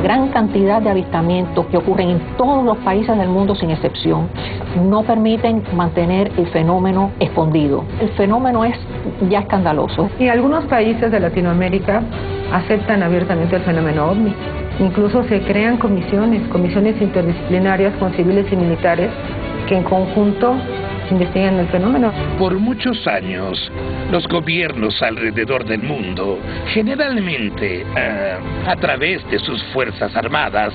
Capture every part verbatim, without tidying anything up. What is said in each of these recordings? la gran cantidad de avistamientos que ocurren en todos los países del mundo sin excepción, no permiten mantener el fenómeno escondido. El fenómeno es ya escandaloso. Y algunos países de Latinoamérica aceptan abiertamente el fenómeno ovni. Incluso se crean comisiones, comisiones interdisciplinarias con civiles y militares que en conjunto investigan el fenómeno. Por muchos años, los gobiernos alrededor del mundo, generalmente eh, a través de sus fuerzas armadas,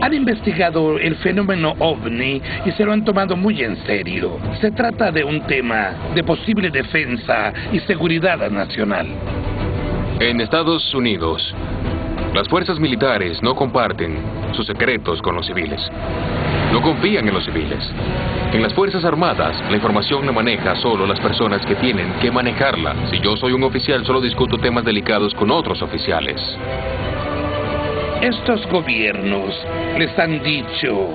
han investigado el fenómeno ovni y se lo han tomado muy en serio. Se trata de un tema de posible defensa y seguridad nacional. En Estados Unidos, las fuerzas militares no comparten sus secretos con los civiles. No confían en los civiles. En las Fuerzas Armadas, la información la maneja solo las personas que tienen que manejarla. Si yo soy un oficial, solo discuto temas delicados con otros oficiales. Estos gobiernos les han dicho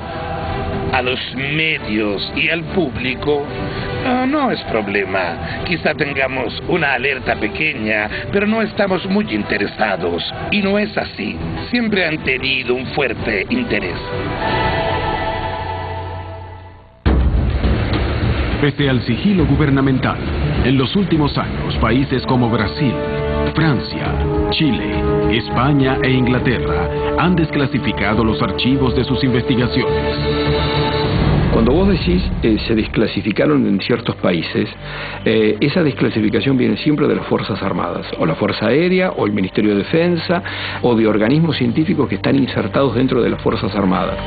a los medios y al público: oh, no es problema, quizá tengamos una alerta pequeña, pero no estamos muy interesados. Y no es así, siempre han tenido un fuerte interés. Pese al sigilo gubernamental, en los últimos años, países como Brasil, Francia, Chile, España e Inglaterra han desclasificado los archivos de sus investigaciones. Cuando vos decís eh, se desclasificaron en ciertos países, eh, esa desclasificación viene siempre de las Fuerzas Armadas, o la Fuerza Aérea, o el Ministerio de Defensa, o de organismos científicos que están insertados dentro de las Fuerzas Armadas.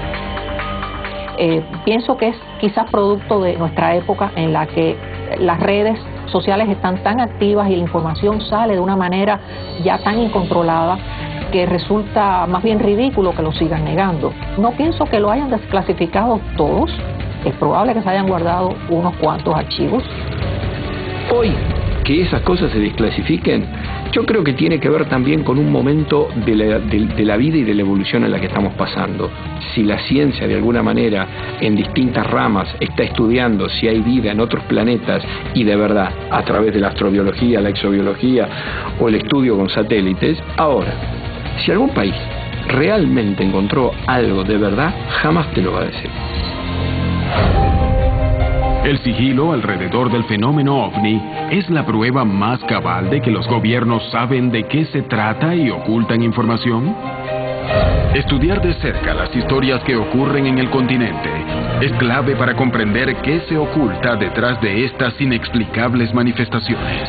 Eh, pienso que es quizás producto de nuestra época en la que las redes sociales están tan activas y la información sale de una manera ya tan incontrolada que resulta más bien ridículo que lo sigan negando. No pienso que lo hayan desclasificado todos, es probable que se hayan guardado unos cuantos archivos. Hoy, que esas cosas se desclasifiquen, yo creo que tiene que ver también con un momento de la, de, de la vida y de la evolución en la que estamos pasando. Si la ciencia de alguna manera en distintas ramas está estudiando si hay vida en otros planetas, y de verdad a través de la astrobiología, la exobiología o el estudio con satélites, ahora, si algún país realmente encontró algo de verdad, jamás te lo va a decir. El sigilo alrededor del fenómeno ovni es la prueba más cabal de que los gobiernos saben de qué se trata y ocultan información. Estudiar de cerca las historias que ocurren en el continente es clave para comprender qué se oculta detrás de estas inexplicables manifestaciones.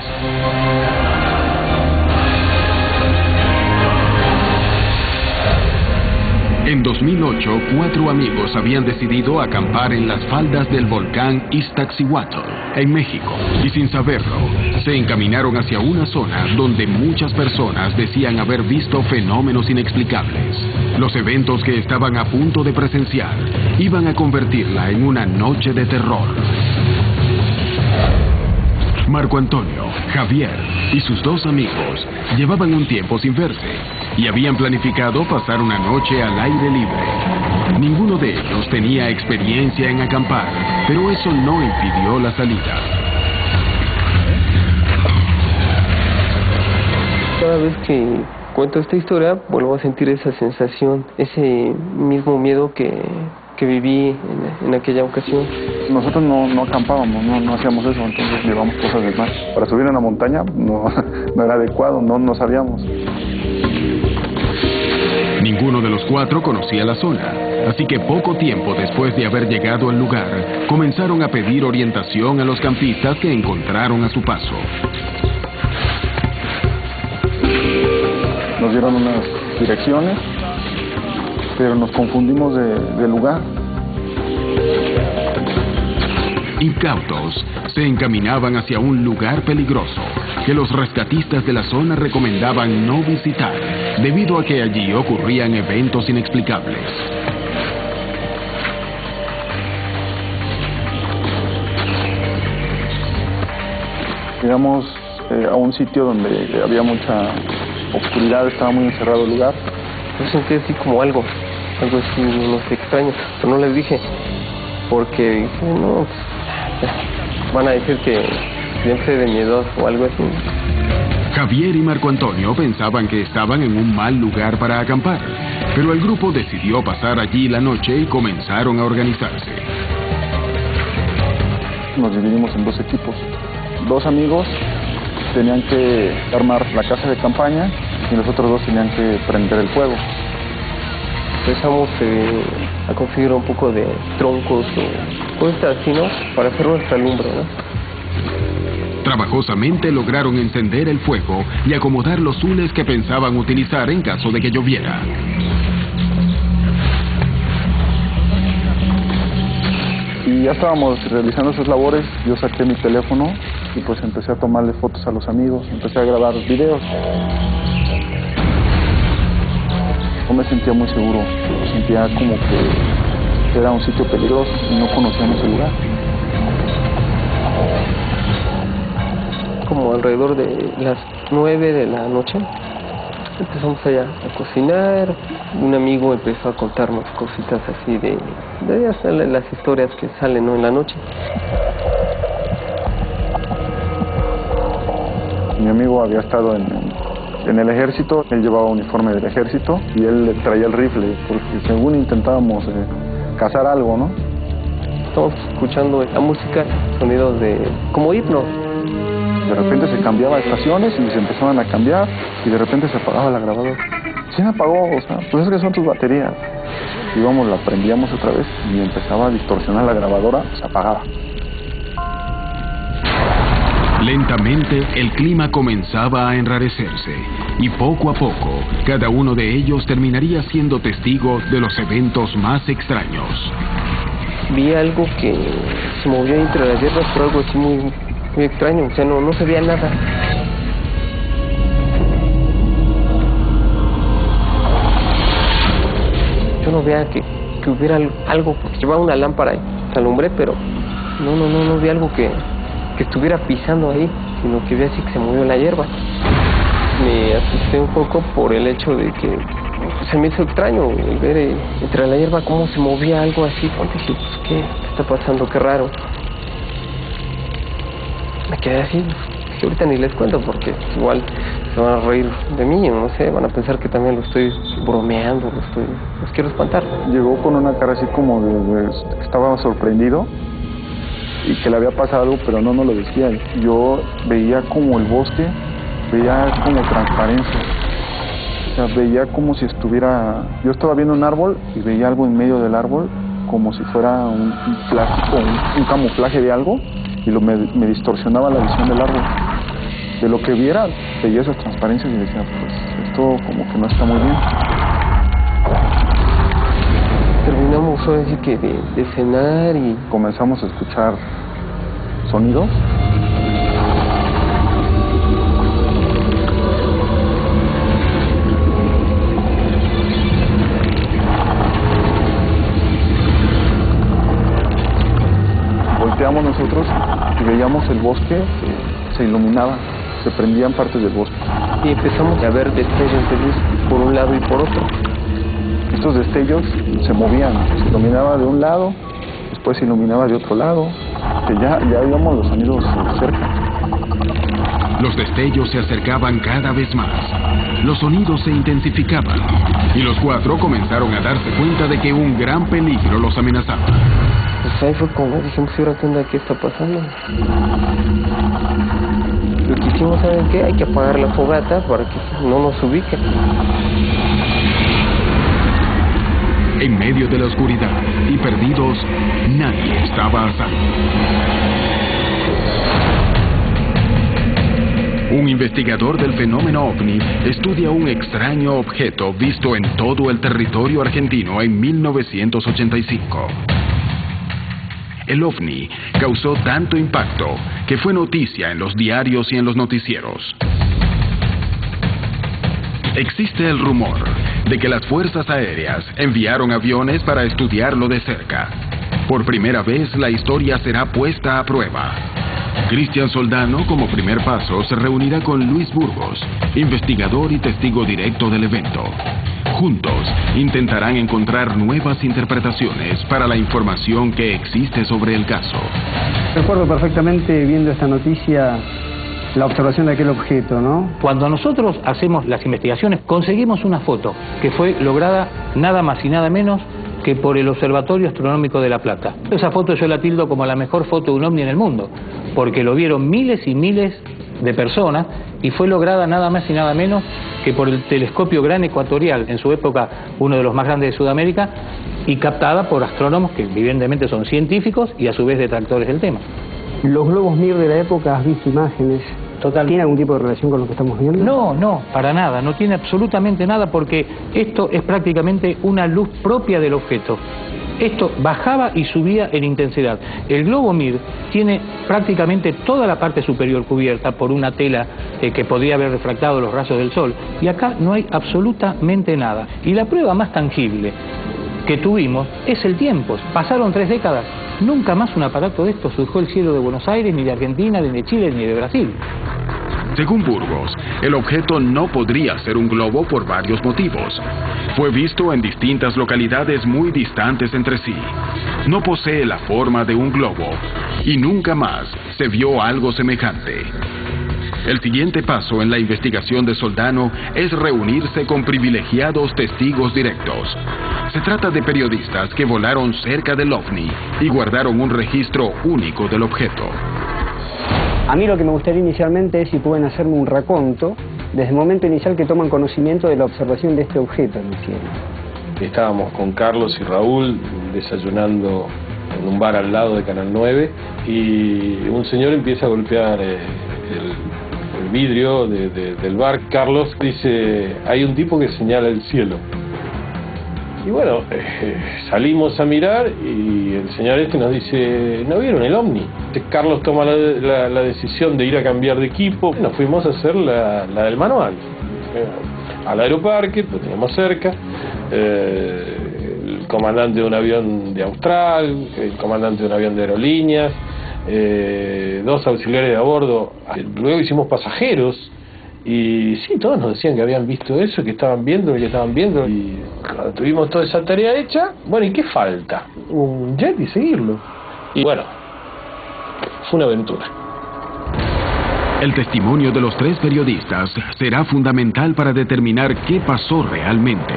En dos mil ocho, cuatro amigos habían decidido acampar en las faldas del volcán Iztaccíhuatl, en México, y sin saberlo, se encaminaron hacia una zona donde muchas personas decían haber visto fenómenos inexplicables. Los eventos que estaban a punto de presenciar iban a convertirla en una noche de terror. Marco Antonio, Javier y sus dos amigos llevaban un tiempo sin verse y habían planificado pasar una noche al aire libre. Ninguno de ellos tenía experiencia en acampar, pero eso no impidió la salida. Cada vez que cuento esta historia, vuelvo a sentir esa sensación, ese mismo miedo que... que viví en, en aquella ocasión. Nosotros no, no acampábamos, no, no hacíamos eso, entonces llevamos cosas del mar. Para subir a una montaña no, no era adecuado, no, no sabíamos. Ninguno de los cuatro conocía la zona, así que poco tiempo después de haber llegado al lugar, comenzaron a pedir orientación a los campistas que encontraron a su paso. Nos dieron unas direcciones, pero nos confundimos de, de lugar. Incautos, se encaminaban hacia un lugar peligroso que los rescatistas de la zona recomendaban no visitar, debido a que allí ocurrían eventos inexplicables. Llegamos eh, a un sitio donde había mucha oscuridad, estaba muy encerrado el lugar. Yo sentí así como algo, algo así, no sé, extraño, pero no les dije, porque dije, no, van a decir que siempre de miedo o algo así. Javier y Marco Antonio pensaban que estaban en un mal lugar para acampar, Pero el grupo decidió pasar allí la noche y comenzaron a organizarse. Nos dividimos en dos equipos. Dos amigos tenían que armar la casa de campaña y los otros dos tenían que prender el fuego. Empezamos eh, a configurar un poco de troncos o cosas así, ¿no? Para hacer nuestra lumbre, ¿no? Trabajosamente lograron encender el fuego y acomodar los hules que pensaban utilizar en caso de que lloviera. Y ya estábamos realizando esas labores, yo saqué mi teléfono y pues empecé a tomarle fotos a los amigos, empecé a grabar videos. Yo me sentía muy seguro, sentía como que era un sitio peligroso y no conocíamos el lugar. Como alrededor de las nueve de la noche empezamos allá a cocinar. Un amigo empezó a contarnos cositas así de, de hasta las historias que salen, ¿no?, en la noche. Mi amigo había estado en... en el ejército, él llevaba uniforme del ejército y él traía el rifle, porque según intentábamos eh, cazar algo, ¿no? Estábamos escuchando la música, sonidos de como himnos. De repente se cambiaba de estaciones y se empezaban a cambiar y de repente se apagaba la grabadora. ¿Quién apagó? O sea, pues es que son tus baterías. Íbamos, la prendíamos otra vez y empezaba a distorsionar la grabadora, se apagaba. Lentamente, el clima comenzaba a enrarecerse y poco a poco, cada uno de ellos terminaría siendo testigo de los eventos más extraños. Vi algo que se movió entre las hierbas, pero algo así muy, muy extraño, o sea, no, no se veía nada. Yo no veía que, que hubiera algo, porque llevaba una lámpara y se alumbré, pero no, no, no, no vi algo que... que estuviera pisando ahí, sino que vi así que se movió la hierba. Me asusté un poco por el hecho de que se me hizo extraño el ver eh, entre la hierba cómo se movía algo así. Pues dije, pues, ¿qué está pasando? Qué raro. Me quedé así, que ahorita ni les cuento porque igual se van a reír de mí, no sé, van a pensar que también lo estoy bromeando, lo estoy, los quiero espantar. Llegó con una cara así como de, de estaba sorprendido y que le había pasado algo, pero no nos lo decía. Yo veía como el bosque, veía como transparencia. O sea, veía como si estuviera... Yo estaba viendo un árbol y veía algo en medio del árbol, como si fuera un, un plástico, un, un camuflaje de algo, y lo, me, me distorsionaba la visión del árbol. De lo que viera, veía esas transparencias y decía, pues esto como que no está muy bien. Terminamos ahora sí que de, de cenar y comenzamos a escuchar sonidos. Volteamos nosotros y veíamos el bosque, se iluminaba, se prendían partes del bosque. Y empezamos a ver destellos de luz por un lado y por otro. Estos destellos se movían, se iluminaba de un lado, después se iluminaba de otro lado, que ya, ya veíamos los sonidos cerca. Los destellos se acercaban cada vez más, los sonidos se intensificaban, y los cuatro comenzaron a darse cuenta de que un gran peligro los amenazaba. Pues ahí fue como dijimos, ahora qué onda, ¿qué está pasando? Lo que hicimos, ¿saben qué? Hay que apagar la fogata para que no nos ubiquen. En medio de la oscuridad y perdidos, nadie estaba a salvo. Un investigador del fenómeno ovni estudia un extraño objeto visto en todo el territorio argentino en mil novecientos ochenta y cinco. El ovni causó tanto impacto que fue noticia en los diarios y en los noticieros. Existe el rumor de que las fuerzas aéreas enviaron aviones para estudiarlo de cerca. Por primera vez la historia será puesta a prueba. Cristian Soldano, como primer paso, se reunirá con Luis Burgos, investigador y testigo directo del evento. Juntos intentarán encontrar nuevas interpretaciones para la información que existe sobre el caso. Recuerdo perfectamente viendo esta noticia la observación de aquel objeto, ¿no? Cuando nosotros hacemos las investigaciones, conseguimos una foto que fue lograda nada más y nada menos que por el Observatorio Astronómico de La Plata. Esa foto yo la tildo como la mejor foto de un ovni en el mundo, porque lo vieron miles y miles de personas y fue lograda nada más y nada menos que por el telescopio Gran Ecuatorial, en su época uno de los más grandes de Sudamérica, y captada por astrónomos que evidentemente son científicos y a su vez detractores del tema. Los globos Mir de la época, ¿has visto imágenes? Total. ¿Tiene algún tipo de relación con lo que estamos viendo? No, no, para nada, no tiene absolutamente nada, porque esto es prácticamente una luz propia del objeto. Esto bajaba y subía en intensidad. El globo Mir tiene prácticamente toda la parte superior cubierta por una tela eh, que podría haber refractado los rayos del sol, y acá no hay absolutamente nada. Y la prueba más tangible que tuvimos es el tiempo. Pasaron tres décadas. Nunca más un aparato de estos surgió el cielo de Buenos Aires, ni de Argentina, ni de Chile, ni de Brasil. Según Burgos, el objeto no podría ser un globo por varios motivos. Fue visto en distintas localidades muy distantes entre sí. No posee la forma de un globo y nunca más se vio algo semejante. El siguiente paso en la investigación de Soldano es reunirse con privilegiados testigos directos. Se trata de periodistas que volaron cerca del ovni y guardaron un registro único del objeto. A mí lo que me gustaría inicialmente es si pueden hacerme un raconto desde el momento inicial que toman conocimiento de la observación de este objeto en el cielo. Estábamos con Carlos y Raúl desayunando en un bar al lado de Canal nueve y un señor empieza a golpear eh, el... vidrio de, de, del bar. Carlos dice, hay un tipo que señala el cielo. Y bueno, eh, salimos a mirar y el señor este nos dice, ¿no vieron el ovni? Carlos toma la, la, la decisión de ir a cambiar de equipo. Nos fuimos a hacer la, la del manual. Eh, al Aeroparque, lo teníamos cerca. Eh, el comandante de un avión de Austral, el comandante de un avión de Aerolíneas, Eh, dos auxiliares de a bordo, luego hicimos pasajeros y sí, todos nos decían que habían visto eso, que estaban viendo, que estaban viendo, y cuando tuvimos toda esa tarea hecha, bueno, ¿y qué falta? Un jet y seguirlo. Y bueno, fue una aventura. El testimonio de los tres periodistas será fundamental para determinar qué pasó realmente.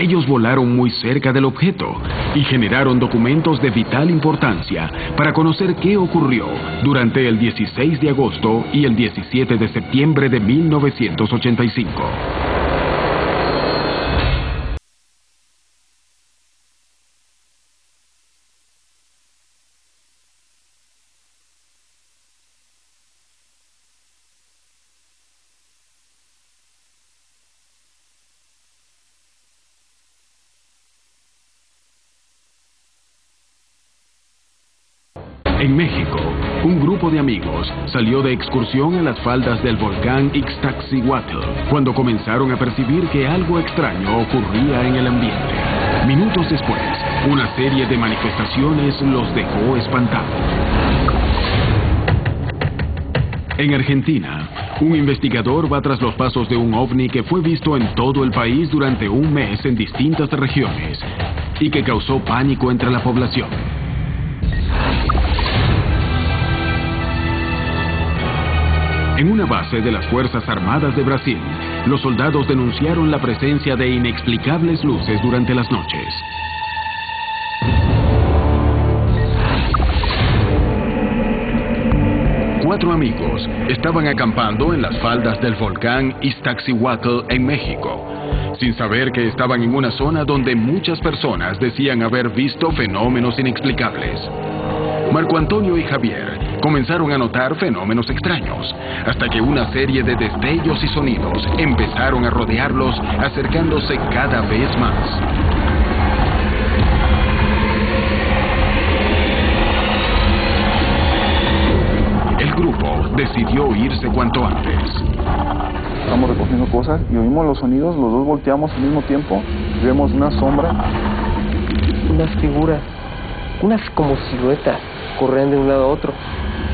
Ellos volaron muy cerca del objeto y generaron documentos de vital importancia para conocer qué ocurrió durante el dieciséis de agosto y el diecisiete de septiembre de mil novecientos ochenta y cinco. En México, un grupo de amigos salió de excursión a las faldas del volcán Iztaccíhuatl cuando comenzaron a percibir que algo extraño ocurría en el ambiente. Minutos después, una serie de manifestaciones los dejó espantados. En Argentina, un investigador va tras los pasos de un ovni que fue visto en todo el país durante un mes en distintas regiones y que causó pánico entre la población. En una base de las Fuerzas Armadas de Brasil, los soldados denunciaron la presencia de inexplicables luces durante las noches. Cuatro amigos estaban acampando en las faldas del volcán Iztaccíhuatl en México, sin saber que estaban en una zona donde muchas personas decían haber visto fenómenos inexplicables. Marco Antonio y Javier comenzaron a notar fenómenos extraños, hasta que una serie de destellos y sonidos empezaron a rodearlos, acercándose cada vez más. El grupo decidió irse cuanto antes. Estamos recogiendo cosas y oímos los sonidos, los dos volteamos al mismo tiempo, vemos una sombra, unas figuras, unas como siluetas. Corrían de un lado a otro,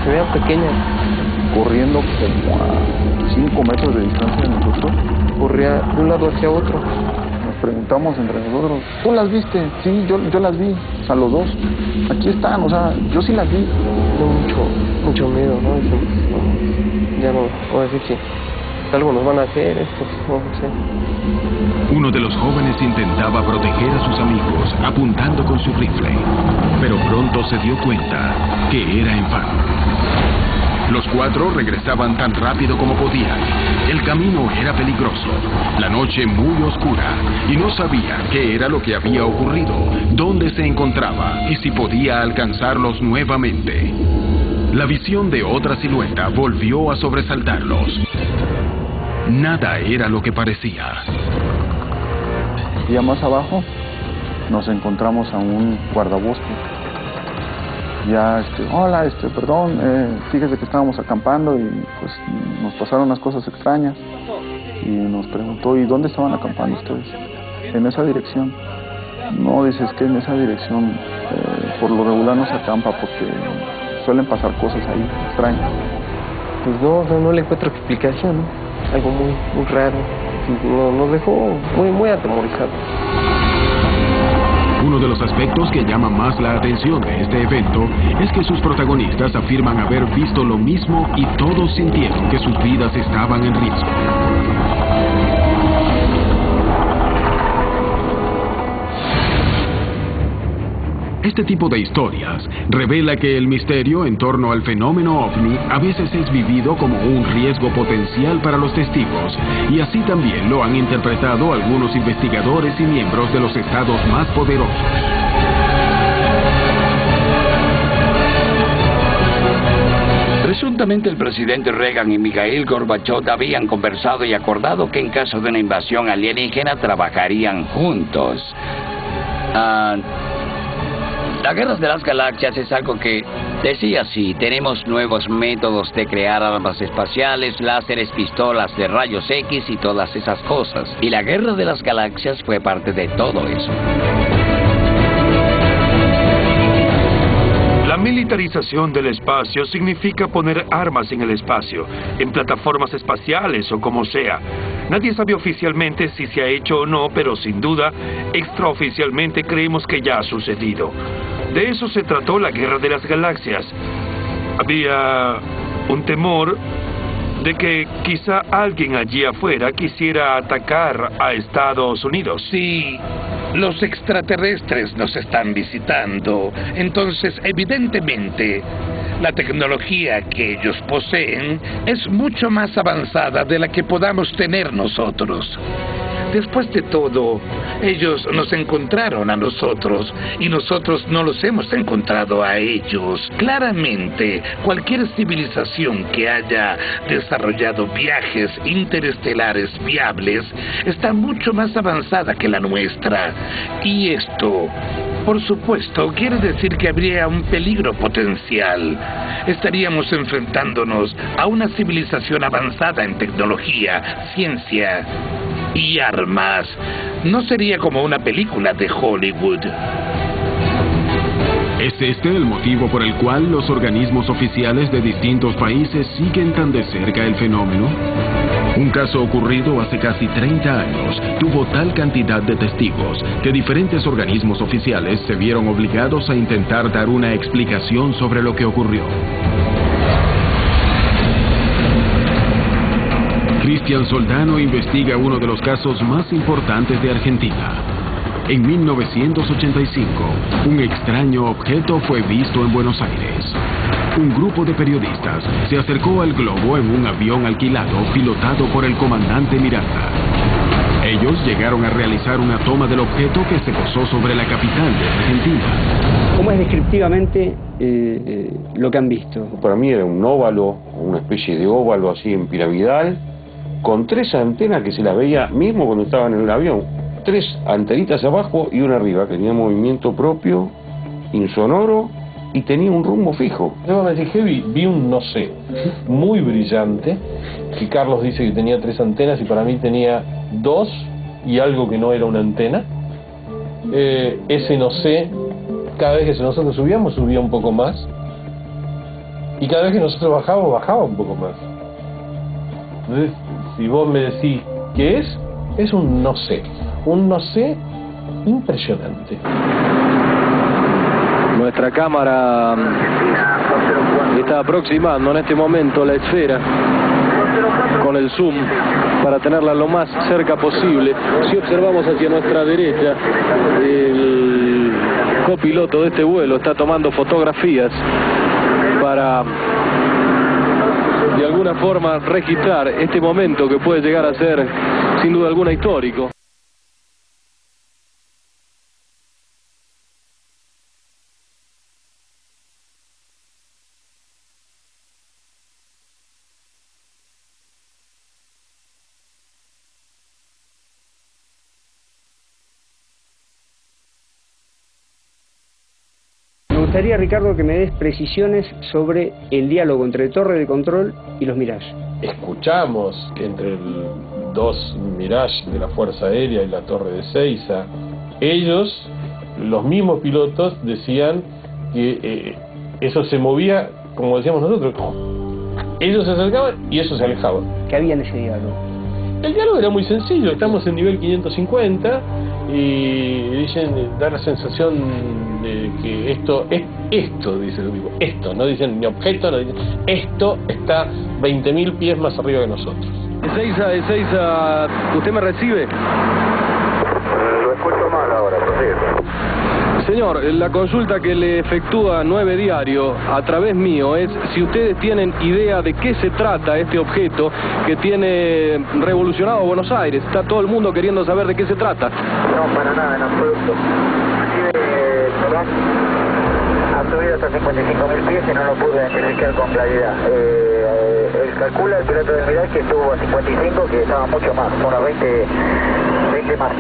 se vean pequeñas. Corriendo como a cinco metros de distancia de nosotros, corría de un lado hacia otro. Nos preguntamos entre nosotros, ¿tú las viste? Sí, yo, yo las vi, o sea, los dos. Aquí están, o sea, yo sí las vi. Mucho, mucho miedo, ¿no? ya no voy a decir si algunos van a hacer esto, no sé. Uno de los jóvenes intentaba proteger a sus amigos apuntando con su rifle, pero pronto se dio cuenta que era en vano. Los cuatro regresaban tan rápido como podían. El camino era peligroso, la noche muy oscura, y no sabían qué era lo que había ocurrido, dónde se encontraba y si podía alcanzarlos nuevamente. La visión de otra silueta volvió a sobresaltarlos. Nada era lo que parecía. Ya más abajo nos encontramos a un guardabosque. Ya, este, hola, este, perdón, eh, fíjese que estábamos acampando y pues nos pasaron unas cosas extrañas. Y nos preguntó, ¿y dónde estaban acampando ustedes? En esa dirección. No, dices que en esa dirección, eh, por lo regular no se acampa porque suelen pasar cosas ahí extrañas. Pues no, o sea, no le encuentro explicación, ¿no? Algo muy, muy raro. Nos, nos dejó muy, muy atemorizados. Uno de los aspectos que llama más la atención de este evento es que sus protagonistas afirman haber visto lo mismo y todos sintieron que sus vidas estaban en riesgo. Este tipo de historias revela que el misterio en torno al fenómeno ovni a veces es vivido como un riesgo potencial para los testigos, y así también lo han interpretado algunos investigadores y miembros de los estados más poderosos. Presuntamente el presidente Reagan y Mikhail Gorbachev habían conversado y acordado que en caso de una invasión alienígena trabajarían juntos. Ah... Uh, La guerra de las galaxias es algo que decía así: tenemos nuevos métodos de crear armas espaciales, láseres, pistolas de rayos X y todas esas cosas. Y la guerra de las galaxias fue parte de todo eso. La militarización del espacio significa poner armas en el espacio, en plataformas espaciales o como sea. Nadie sabe oficialmente si se ha hecho o no, pero sin duda, extraoficialmente creemos que ya ha sucedido. De eso se trató la Guerra de las Galaxias. Había un temor de que quizá alguien allí afuera quisiera atacar a Estados Unidos. Sí. Los extraterrestres nos están visitando, entonces evidentemente la tecnología que ellos poseen es mucho más avanzada de la que podamos tener nosotros. Después de todo, ellos nos encontraron a nosotros y nosotros no los hemos encontrado a ellos. Claramente, cualquier civilización que haya desarrollado viajes interestelares viables está mucho más avanzada que la nuestra. Y esto, por supuesto, quiere decir que habría un peligro potencial. Estaríamos enfrentándonos a una civilización avanzada en tecnología, ciencia y armas. No sería como una película de Hollywood. Es este el motivo por el cual los organismos oficiales de distintos países siguen tan de cerca el fenómeno. Un caso ocurrido hace casi treinta años tuvo tal cantidad de testigos que diferentes organismos oficiales se vieron obligados a intentar dar una explicación sobre lo que ocurrió. Cristian Soldano investiga uno de los casos más importantes de Argentina. En mil novecientos ochenta y cinco, un extraño objeto fue visto en Buenos Aires. Un grupo de periodistas se acercó al globo en un avión alquilado pilotado por el comandante Miranda. Ellos llegaron a realizar una toma del objeto que se posó sobre la capital de Argentina. ¿Cómo es descriptivamente eh, eh, lo que han visto? Para mí era un óvalo, una especie de óvalo así en piramidal, con tres antenas que se las veía mismo cuando estaban en el avión. Tres antenitas abajo y una arriba, que tenía movimiento propio, insonoro, y tenía un rumbo fijo. Yo me dije, vi, vi un no sé, muy brillante, que Carlos dice que tenía tres antenas y para mí tenía dos y algo que no era una antena. Eh, ese no sé, cada vez que nosotros subíamos, subía un poco más. Y cada vez que nosotros bajábamos, bajaba un poco más. Entonces, si vos me decís qué es, es un no sé, un no sé impresionante. Nuestra cámara está aproximando en este momento la esfera. con el zoom para tenerla lo más cerca posible. Si observamos hacia nuestra derecha, el copiloto de este vuelo está tomando fotografías para de alguna forma registrar este momento que puede llegar a ser sin duda alguna histórico. Me gustaría, Ricardo, que me des precisiones sobre el diálogo entre Torre de Control y los Mirage. Escuchamos que entre el, dos Mirage de la Fuerza Aérea y la Torre de Ezeiza, ellos, los mismos pilotos, decían que eh, eso se movía, como decíamos nosotros, ellos se acercaban y ellos se alejaban. ¿Qué había en ese diálogo? El diálogo era muy sencillo, estamos en nivel quinientos cincuenta y dicen, da la sensación de que esto es esto, dice el tipo, esto, no dicen ni objeto, no dicen, esto está veinte mil pies más arriba que nosotros. Ezeiza, Ezeiza, ¿usted me recibe? Lo escucho mal ahora, ¿sí? Señor, la consulta que le efectúa nueve diario a través mío es si ustedes tienen idea de qué se trata este objeto que tiene revolucionado Buenos Aires. Está todo el mundo queriendo saber de qué se trata. No, para nada, en absoluto. Ha subido hasta cincuenta y cinco mil pies y no lo pude identificar con claridad. Eh, él calcula, el piloto de Mirage, que estuvo a cincuenta y cinco, que estaba mucho más, por unos veinte, veinte más.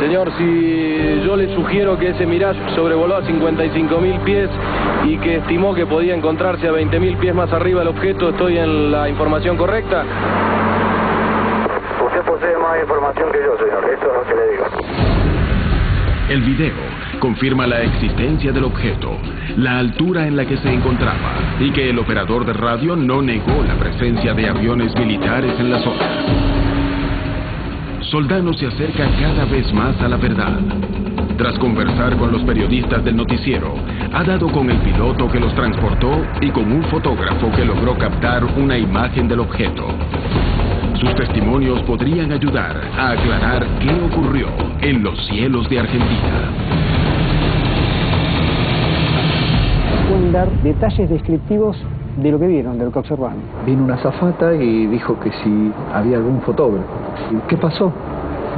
Señor, si yo le sugiero que ese Mirage sobrevoló a cincuenta y cinco mil pies y que estimó que podía encontrarse a veinte mil pies más arriba el objeto, ¿estoy en la información correcta? Usted posee más información que yo, señor, eso es lo que le digo. El video confirma la existencia del objeto, la altura en la que se encontraba y que el operador de radio no negó la presencia de aviones militares en la zona. Soldano se acerca cada vez más a la verdad. Tras conversar con los periodistas del noticiero, ha dado con el piloto que los transportó y con un fotógrafo que logró captar una imagen del objeto. Sus testimonios podrían ayudar a aclarar qué ocurrió en los cielos de Argentina. Pueden dar detalles descriptivos de lo que vieron, de lo que observaron. Vino una azafata y dijo que si había algún fotógrafo. ¿Qué pasó?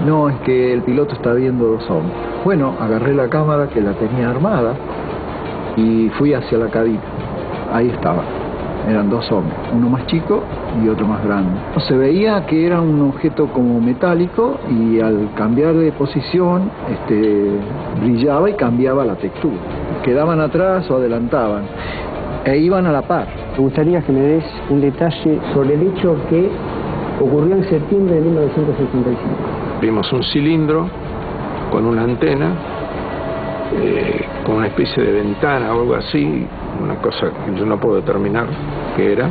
No, es que el piloto está viendo dos hombres. Bueno, agarré la cámara que la tenía armada y fui hacia la cabina. Ahí estaba. Eran dos hombres, uno más chico y otro más grande. Se veía que era un objeto como metálico y al cambiar de posición este, brillaba y cambiaba la textura. Quedaban atrás o adelantaban e iban a la par. Me gustaría que me des un detalle sobre el hecho que ocurrió en septiembre de mil novecientos setenta y cinco. Vimos un cilindro con una antena, eh, con una especie de ventana o algo así, una cosa que yo no puedo determinar qué era.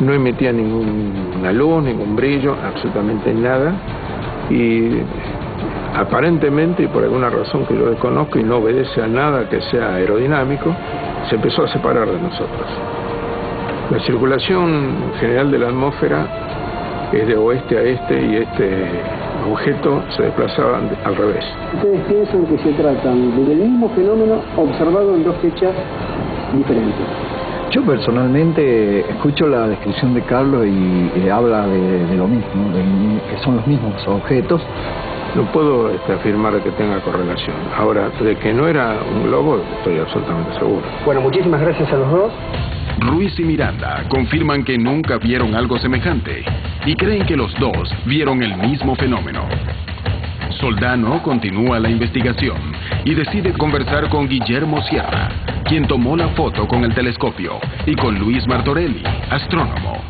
No emitía ninguna luz, ningún brillo, absolutamente nada. Y aparentemente, y por alguna razón que yo desconozco y no obedece a nada que sea aerodinámico, se empezó a separar de nosotros. La circulación general de la atmósfera es de oeste a este y este objeto se desplazaba al revés. ¿Ustedes piensan que se tratan del mismo fenómeno observado en dos fechas diferentes? Yo personalmente escucho la descripción de Carlos y eh, habla de, de lo mismo, de, que son los mismos objetos. No puedo este, afirmar que tenga correlación. Ahora, de que no era un globo, estoy absolutamente seguro. Bueno, muchísimas gracias a los dos. Ruiz y Miranda confirman que nunca vieron algo semejante y creen que los dos vieron el mismo fenómeno. Soldano continúa la investigación y decide conversar con Guillermo Sierra, quien tomó la foto con el telescopio, y con Luis Martorelli, astrónomo.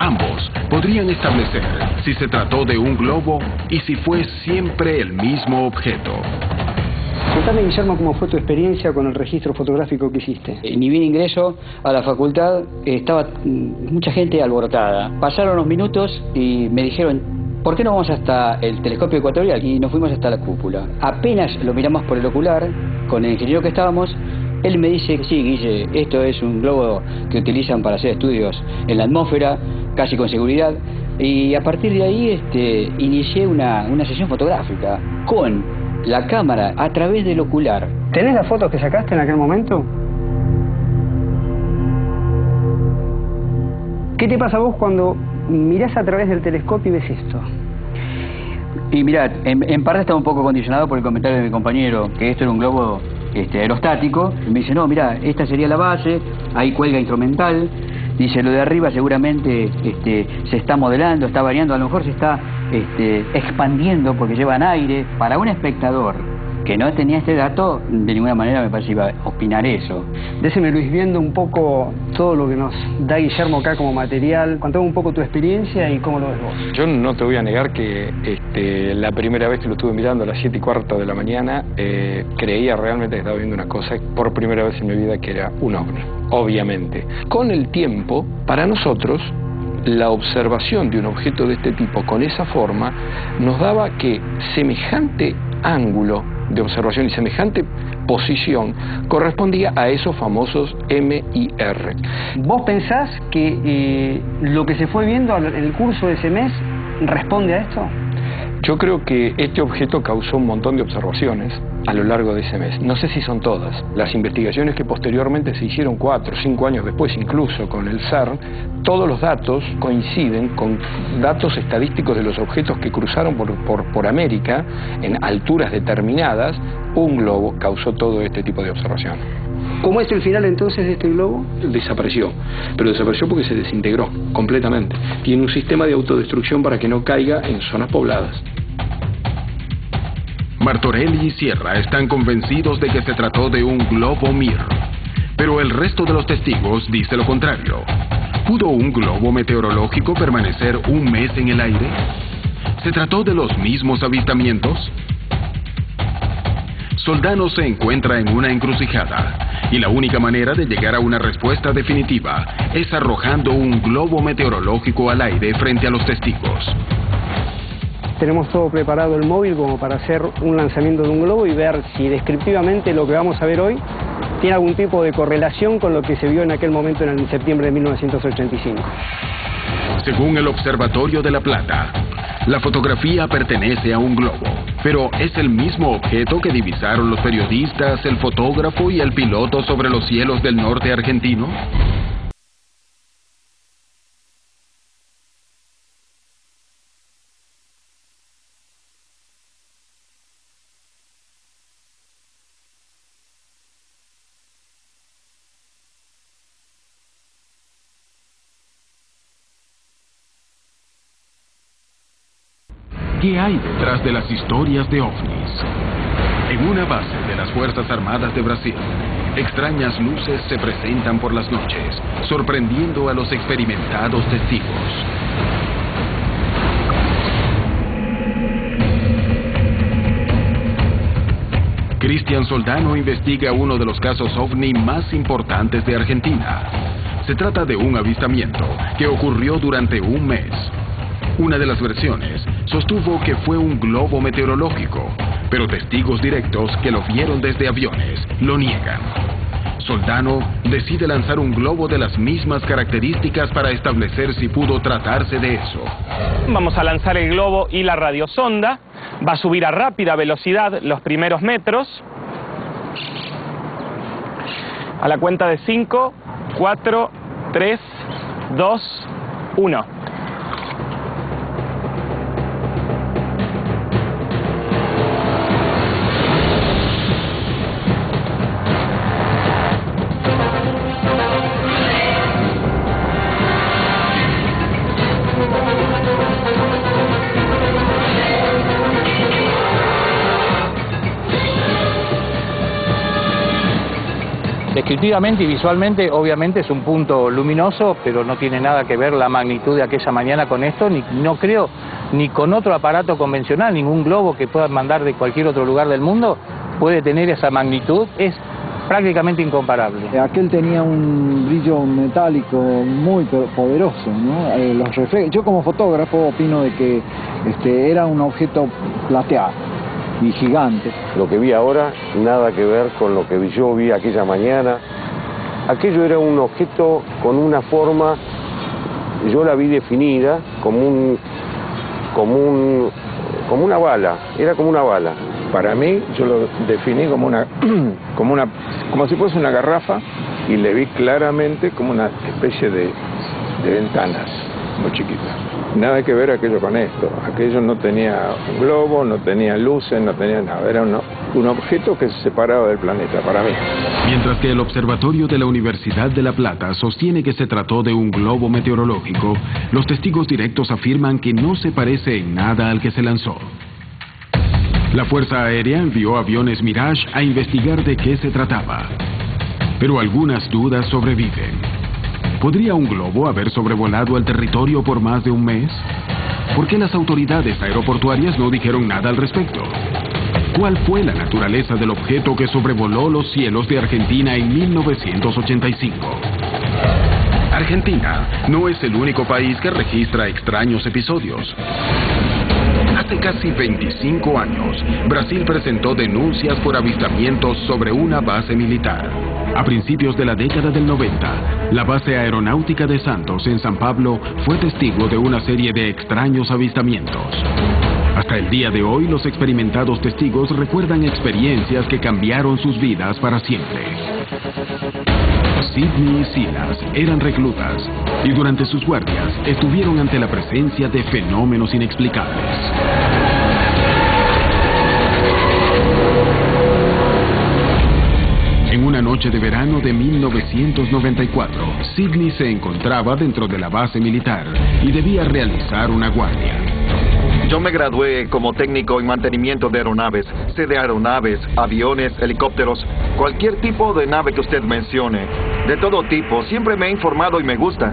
Ambos podrían establecer si se trató de un globo y si fue siempre el mismo objeto. Contame, Guillermo, cómo fue tu experiencia con el registro fotográfico que hiciste. En mi bien ingreso a la facultad estaba mucha gente alborotada. Pasaron unos minutos y me dijeron, ¿por qué no vamos hasta el telescopio ecuatorial? Y nos fuimos hasta la cúpula. Apenas lo miramos por el ocular, con el ingeniero que estábamos, él me dice, sí, Guille, esto es un globo que utilizan para hacer estudios en la atmósfera, casi con seguridad, Y a partir de ahí este, inicié una, una sesión fotográfica con la cámara a través del ocular. ¿Tenés las fotos que sacaste en aquel momento? ¿Qué te pasa a vos cuando mirás a través del telescopio y ves esto? Y mirá, en, en parte estaba un poco condicionado por el comentario de mi compañero, que esto era un globo este, aerostático. Me dice, no, mirá, esta sería la base, ahí cuelga instrumental. Dice, lo de arriba seguramente este, se está modelando, está variando, a lo mejor se está este, expandiendo porque llevan aire. Para un espectador que no tenía este dato, de ninguna manera me parecía opinar eso. Déceme, Luis, viendo un poco todo lo que nos da Guillermo acá como material, contame un poco tu experiencia y cómo lo ves vos. Yo no te voy a negar que este, la primera vez que lo estuve mirando a las siete y cuarto de la mañana, eh, creía realmente que estaba viendo una cosa por primera vez en mi vida, que era un ovni, obviamente. Con el tiempo, para nosotros, la observación de un objeto de este tipo con esa forma nos daba que semejante ángulo de observación y semejante posición correspondía a esos famosos M I R. ¿Vos pensás que eh, lo que se fue viendo en el curso de ese mes responde a esto? Yo creo que este objeto causó un montón de observaciones a lo largo de ese mes. No sé si son todas. Las investigaciones que posteriormente se hicieron cuatro, cinco años después, incluso con el C E R N, todos los datos coinciden con datos estadísticos de los objetos que cruzaron por, por, por América en alturas determinadas. Un globo causó todo este tipo de observación. ¿Cómo es el final entonces de este globo? Desapareció, pero desapareció porque se desintegró completamente. Tiene un sistema de autodestrucción para que no caiga en zonas pobladas. Martorelli y Sierra están convencidos de que se trató de un globo M I R, pero el resto de los testigos dice lo contrario. ¿Pudo un globo meteorológico permanecer un mes en el aire? ¿Se trató de los mismos avistamientos? Soldano se encuentra en una encrucijada, y la única manera de llegar a una respuesta definitiva es arrojando un globo meteorológico al aire frente a los testigos. Tenemos todo preparado el móvil como para hacer un lanzamiento de un globo y ver si descriptivamente lo que vamos a ver hoy tiene algún tipo de correlación con lo que se vio en aquel momento en el septiembre de mil novecientos ochenta y cinco. Según el Observatorio de La Plata, la fotografía pertenece a un globo, pero es el mismo objeto que divisaron los periodistas, el fotógrafo y el piloto sobre los cielos del norte argentino. ¿Qué hay detrás de las historias de ovnis? En una base de las Fuerzas Armadas de Brasil, extrañas luces se presentan por las noches, sorprendiendo a los experimentados testigos. Cristian Soldano investiga uno de los casos ovni más importantes de Argentina. Se trata de un avistamiento que ocurrió durante un mes. Una de las versiones sostuvo que fue un globo meteorológico, pero testigos directos que lo vieron desde aviones lo niegan. Soldano decide lanzar un globo de las mismas características para establecer si pudo tratarse de eso. Vamos a lanzar el globo y la radiosonda. Va a subir a rápida velocidad los primeros metros. A la cuenta de cinco, cuatro, tres, dos, uno. Descriptivamente y visualmente, obviamente es un punto luminoso, pero no tiene nada que ver la magnitud de aquella mañana con esto, ni, no creo, ni con otro aparato convencional, ningún globo que puedan mandar de cualquier otro lugar del mundo puede tener esa magnitud, es prácticamente incomparable. Aquel tenía un brillo metálico muy poderoso, ¿no? Eh, los reflejos. Yo como fotógrafo opino de que este, era un objeto plateado y gigante. Lo que vi ahora, nada que ver con lo que yo vi aquella mañana. Aquello era un objeto con una forma yo la vi definida como un, como un, como una bala, era como una bala. Para mí, yo lo definí como una, como una, como si fuese una garrafa, y le vi claramente como una especie de, de ventanas muy chiquitas. Nada que ver aquello con esto. Aquello no tenía globo, no tenía luces, no tenía nada. Era un, un objeto que se separaba del planeta, para mí. Mientras que el Observatorio de la Universidad de La Plata sostiene que se trató de un globo meteorológico, los testigos directos afirman que no se parece en nada al que se lanzó. La Fuerza Aérea envió aviones Mirage a investigar de qué se trataba. Pero algunas dudas sobreviven. ¿Podría un globo haber sobrevolado el territorio por más de un mes? ¿Por qué las autoridades aeroportuarias no dijeron nada al respecto? ¿Cuál fue la naturaleza del objeto que sobrevoló los cielos de Argentina en mil novecientos ochenta y cinco? Argentina no es el único país que registra extraños episodios. Hace casi veinticinco años, Brasil presentó denuncias por avistamientos sobre una base militar. A principios de la década del noventa, la base aeronáutica de Santos en San Pablo fue testigo de una serie de extraños avistamientos. Hasta el día de hoy, los experimentados testigos recuerdan experiencias que cambiaron sus vidas para siempre. Sidney y Silas eran reclutas y durante sus guardias estuvieron ante la presencia de fenómenos inexplicables. En una noche de verano de mil novecientos noventa y cuatro, Sidney se encontraba dentro de la base militar y debía realizar una guardia. Yo me gradué como técnico en mantenimiento de aeronaves. Sé de aeronaves, aviones, helicópteros, cualquier tipo de nave que usted mencione. De todo tipo, siempre me he informado y me gusta.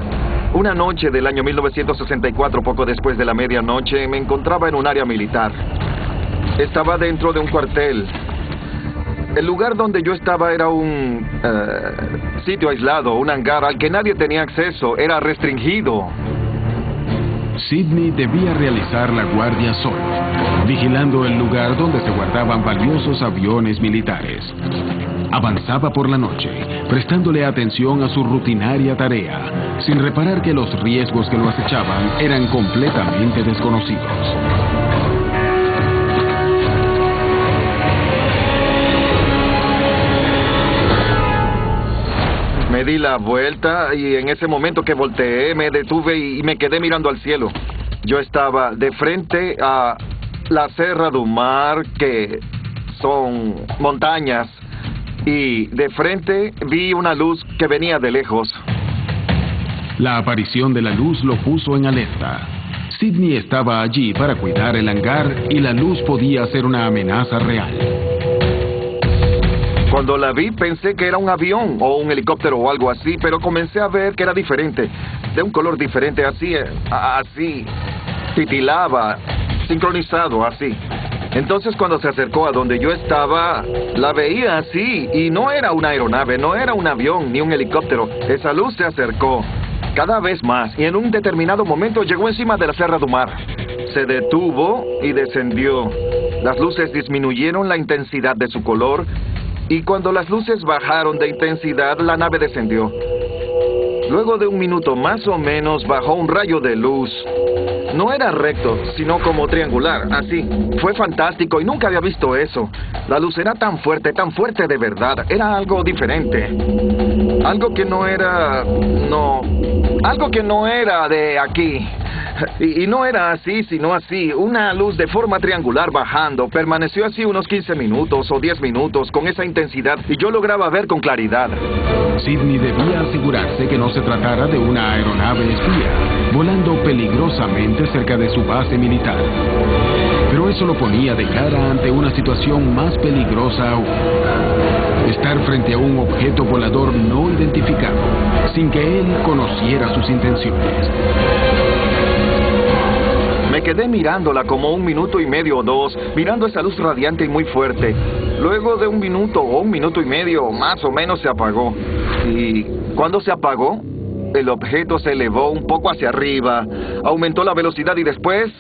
Una noche del año mil novecientos sesenta y cuatro, poco después de la medianoche, me encontraba en un área militar. Estaba dentro de un cuartel. El lugar donde yo estaba era un uh, sitio aislado, un hangar al que nadie tenía acceso, era restringido. Sidney debía realizar la guardia solo, vigilando el lugar donde se guardaban valiosos aviones militares. Avanzaba por la noche, prestándole atención a su rutinaria tarea, sin reparar que los riesgos que lo acechaban eran completamente desconocidos. Me di la vuelta y en ese momento que volteé me detuve y me quedé mirando al cielo. Yo estaba de frente a la Sierra del Mar, que son montañas, y de frente vi una luz que venía de lejos. La aparición de la luz lo puso en alerta. Sidney estaba allí para cuidar el hangar y la luz podía ser una amenaza real. Cuando la vi pensé que era un avión o un helicóptero o algo así, pero comencé a ver que era diferente, de un color diferente, así, así, titilaba, sincronizado, así. Entonces cuando se acercó a donde yo estaba, la veía así, y no era una aeronave, no era un avión ni un helicóptero. Esa luz se acercó cada vez más y en un determinado momento llegó encima de la Sierra del Mar. Se detuvo y descendió. Las luces disminuyeron la intensidad de su color. Y cuando las luces bajaron de intensidad, la nave descendió. Luego de un minuto más o menos, bajó un rayo de luz. No era recto, sino como triangular, así. Fue fantástico y nunca había visto eso. La luz era tan fuerte, tan fuerte de verdad. Era algo diferente. Algo que no era... no... algo que no era de aquí. Y, y no era así, sino así. Una luz de forma triangular bajando. Permaneció así unos quince minutos o diez minutos con esa intensidad y yo lograba ver con claridad. Sidney debía asegurarse que no se tratara de una aeronave espía, volando peligrosamente cerca de su base militar. Pero eso lo ponía de cara ante una situación más peligrosa aún. Estar frente a un objeto volador no identificado, sin que él conociera sus intenciones. Me quedé mirándola como un minuto y medio o dos, mirando esa luz radiante y muy fuerte. Luego de un minuto o un minuto y medio, más o menos, se apagó. Y cuando se apagó, el objeto se elevó un poco hacia arriba, aumentó la velocidad y después...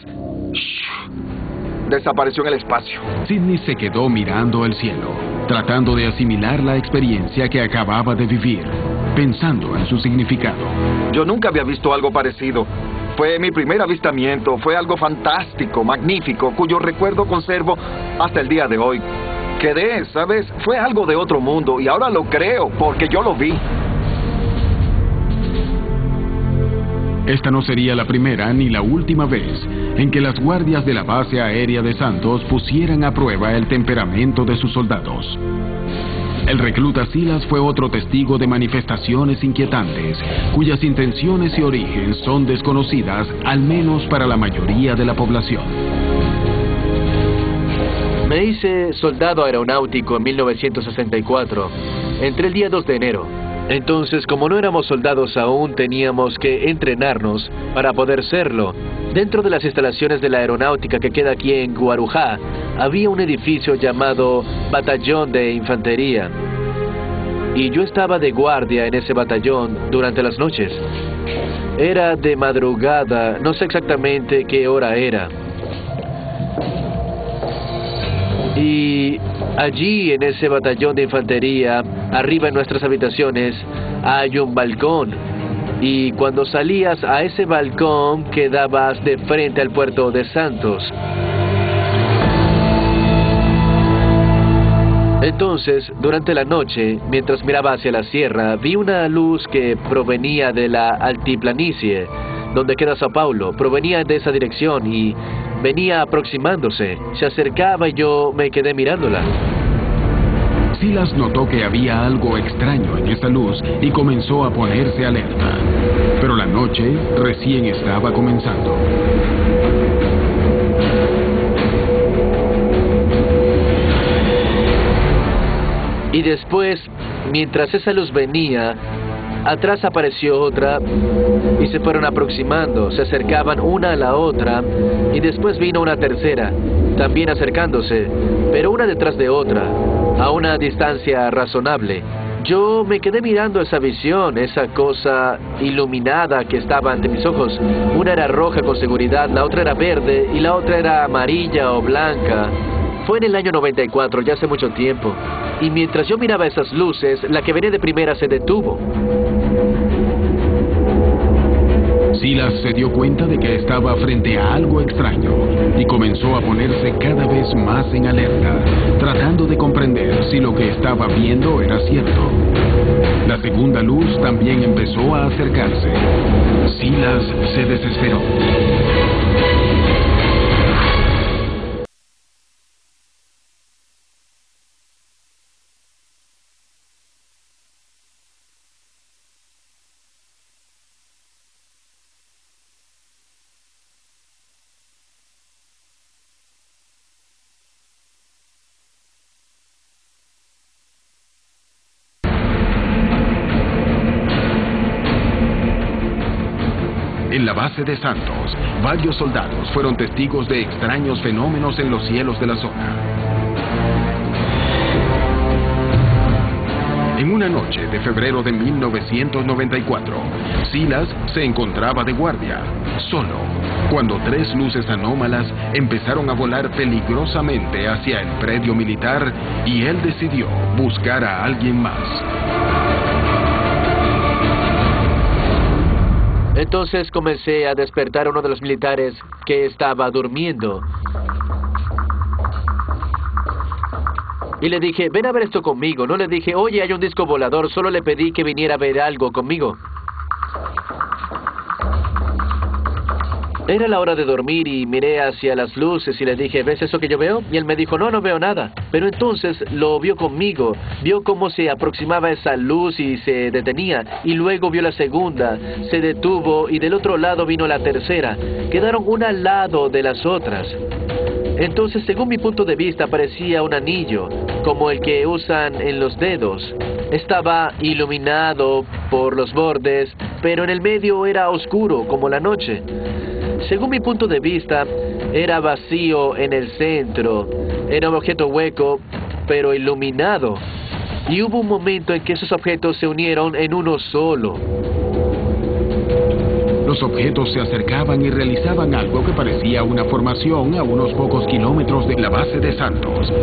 desapareció en el espacio. Sidney se quedó mirando al cielo, tratando de asimilar la experiencia que acababa de vivir, pensando en su significado. Yo nunca había visto algo parecido. Fue mi primer avistamiento, fue algo fantástico, magnífico, cuyo recuerdo conservo hasta el día de hoy. Quedé, ¿sabes? Fue algo de otro mundo y ahora lo creo porque yo lo vi. Esta no sería la primera ni la última vez en que las guardias de la base aérea de Santos pusieran a prueba el temperamento de sus soldados. El recluta Silas fue otro testigo de manifestaciones inquietantes, cuyas intenciones y origen son desconocidas, al menos para la mayoría de la población. Me hice soldado aeronáutico en mil novecientos sesenta y cuatro, entre el día dos de enero. Entonces, como no éramos soldados aún, teníamos que entrenarnos para poder serlo. Dentro de las instalaciones de la aeronáutica que queda aquí en Guarujá, había un edificio llamado Batallón de Infantería. Y yo estaba de guardia en ese batallón durante las noches. Era de madrugada, no sé exactamente qué hora era. Y allí, en ese batallón de infantería, arriba en nuestras habitaciones, hay un balcón. Y cuando salías a ese balcón, quedabas de frente al puerto de Santos. Entonces, durante la noche, mientras miraba hacia la sierra, vi una luz que provenía de la altiplanicie, donde queda San Pablo. Provenía de esa dirección y venía aproximándose, se acercaba y yo me quedé mirándola. Silas notó que había algo extraño en esa luz y comenzó a ponerse alerta. Pero la noche recién estaba comenzando. Y después, mientras esa luz venía, atrás apareció otra y se fueron aproximando, se acercaban una a la otra y después vino una tercera, también acercándose, pero una detrás de otra, a una distancia razonable. Yo me quedé mirando esa visión, esa cosa iluminada que estaba ante mis ojos. Una era roja con seguridad, la otra era verde y la otra era amarilla o blanca. Fue en el año noventa y cuatro, ya hace mucho tiempo. Y mientras yo miraba esas luces, la que venía de primera se detuvo. Silas se dio cuenta de que estaba frente a algo extraño y comenzó a ponerse cada vez más en alerta, tratando de comprender si lo que estaba viendo era cierto. La segunda luz también empezó a acercarse. Silas se desesperó. En la base de Santos, varios soldados fueron testigos de extraños fenómenos en los cielos de la zona. En una noche de febrero de mil novecientos noventa y cuatro, Silas se encontraba de guardia, solo, cuando tres luces anómalas empezaron a volar peligrosamente hacia el predio militar y él decidió buscar a alguien más. Entonces comencé a despertar a uno de los militares que estaba durmiendo. Y le dije, ven a ver esto conmigo. No le dije, oye, hay un disco volador. Solo le pedí que viniera a ver algo conmigo. Era la hora de dormir y miré hacia las luces y le dije, ¿ves eso que yo veo? Y él me dijo, no, no veo nada. Pero entonces lo vio conmigo, vio cómo se aproximaba esa luz y se detenía. Y luego vio la segunda, se detuvo y del otro lado vino la tercera. Quedaron una al lado de las otras. Entonces, según mi punto de vista, parecía un anillo, como el que usan en los dedos. Estaba iluminado por los bordes, pero en el medio era oscuro, como la noche. Según mi punto de vista, era vacío en el centro, era un objeto hueco, pero iluminado. Y hubo un momento en que esos objetos se unieron en uno solo. Los objetos se acercaban y realizaban algo que parecía una formación a unos pocos kilómetros de la base de Santos.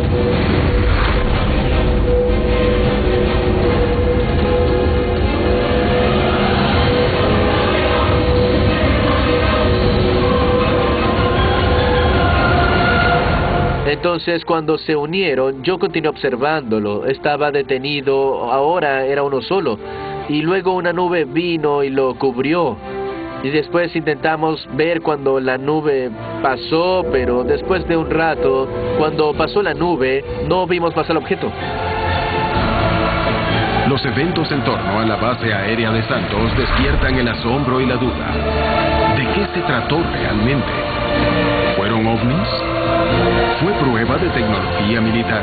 Entonces, cuando se unieron, yo continué observándolo. Estaba detenido, ahora era uno solo. Y luego una nube vino y lo cubrió. Y después intentamos ver cuando la nube pasó, pero después de un rato, cuando pasó la nube, no vimos pasar el objeto. Los eventos en torno a la base aérea de Santos despiertan el asombro y la duda. ¿De qué se trató realmente? ¿Fueron ovnis? ¿Fue prueba de tecnología militar?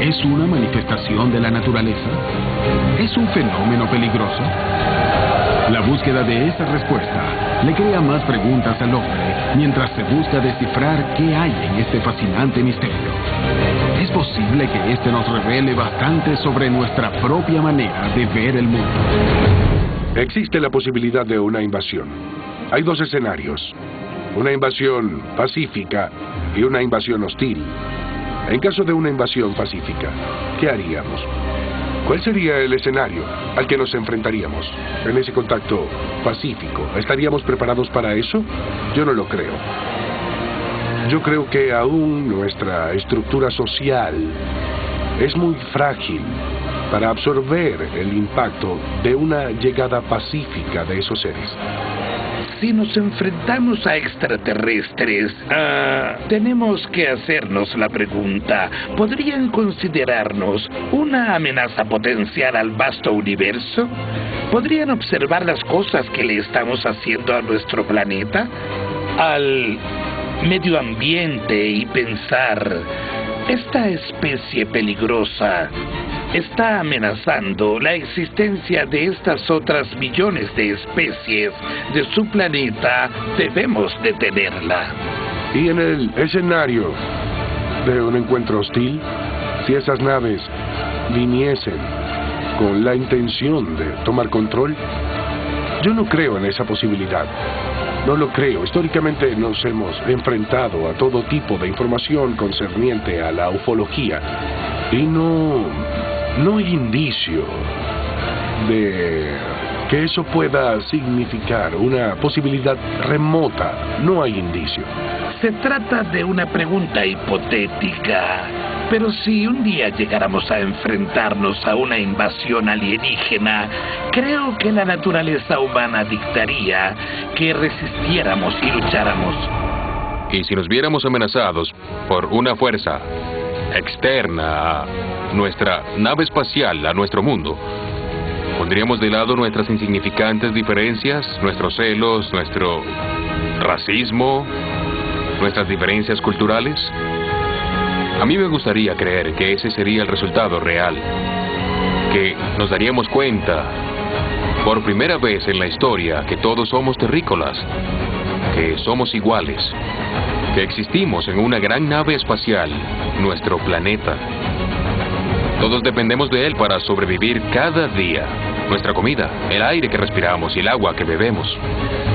¿Es una manifestación de la naturaleza? ¿Es un fenómeno peligroso? La búsqueda de esa respuesta le crea más preguntas al hombre mientras se busca descifrar qué hay en este fascinante misterio. Es posible que este nos revele bastante sobre nuestra propia manera de ver el mundo. Existe la posibilidad de una invasión. Hay dos escenarios: una invasión pacífica y una invasión hostil. En caso de una invasión pacífica, ¿qué haríamos? ¿Cuál sería el escenario al que nos enfrentaríamos? En ese contacto pacífico, ¿estaríamos preparados para eso? Yo no lo creo. Yo creo que aún nuestra estructura social es muy frágil para absorber el impacto de una llegada pacífica de esos seres. Si nos enfrentamos a extraterrestres, uh, tenemos que hacernos la pregunta: ¿podrían considerarnos una amenaza potencial al vasto universo? ¿Podrían observar las cosas que le estamos haciendo a nuestro planeta, al medio ambiente, y pensar: esta especie peligrosa está amenazando la existencia de estas otras millones de especies de su planeta, debemos detenerla? Y en el escenario de un encuentro hostil, si esas naves viniesen con la intención de tomar control, yo no creo en esa posibilidad. No lo creo. Históricamente nos hemos enfrentado a todo tipo de información concerniente a la ufología y no... no hay indicio de que eso pueda significar una posibilidad remota. No hay indicio. Se trata de una pregunta hipotética. Pero si un día llegáramos a enfrentarnos a una invasión alienígena, creo que la naturaleza humana dictaría que resistiéramos y lucháramos. Y si nos viéramos amenazados por una fuerza externa a nuestra nave espacial, a nuestro mundo, pondríamos de lado nuestras insignificantes diferencias, nuestros celos, nuestro racismo, nuestras diferencias culturales. A mí me gustaría creer que ese sería el resultado real, que nos daríamos cuenta por primera vez en la historia que todos somos terrícolas, que somos iguales, que existimos en una gran nave espacial, nuestro planeta. Todos dependemos de él para sobrevivir cada día. Nuestra comida, el aire que respiramos y el agua que bebemos.